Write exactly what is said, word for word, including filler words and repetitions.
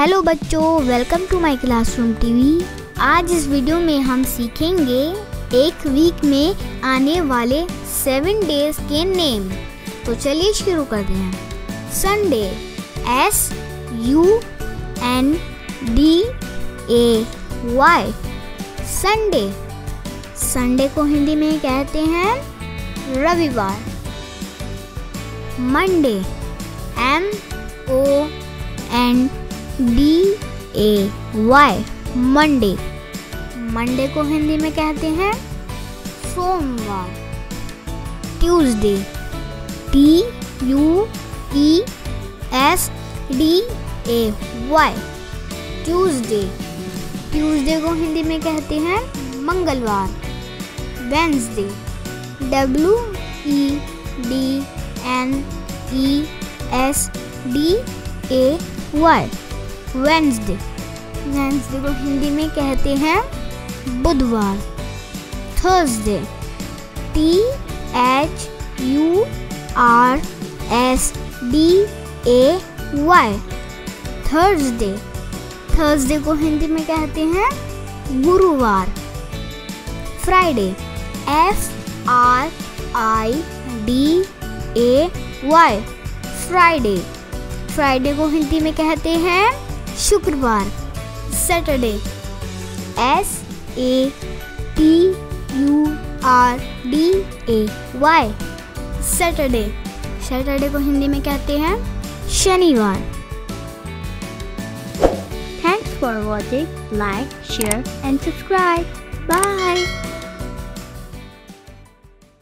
Hello बच्चों, welcome to my classroom TV. आज इस वीडियो में हम सीखेंगे एक वीक में आने वाले सेवन डेज के नेम। तो चलिए शुरू करते हैं। Sunday, S U N D A Y, Sunday. Sunday को हिंदी में कहते हैं रविवार। Monday, M O N D A Y, Monday. Monday को हिंदी में कहते हैं सोमवार। Tuesday, T U E S D A Y, Tuesday. Tuesday को हिंदी में कहते हैं मंगलवार। Wednesday, W E D N E S D A Y, Wednesday. Wednesday को हिंदी में कहते हैं बुधवार। Thursday, T H U R S D A Y, Thursday. Thursday को हिंदी में कहते हैं गुरुवार। Friday, F R I D A Y, Friday. Friday को हिंदी में कहते हैं शुक्रवार। Saturday, S A T U R D A Y, Saturday. Saturday को हिंदी में कहते हैं शनिवार। Thanks for watching. Like, share and subscribe. Bye.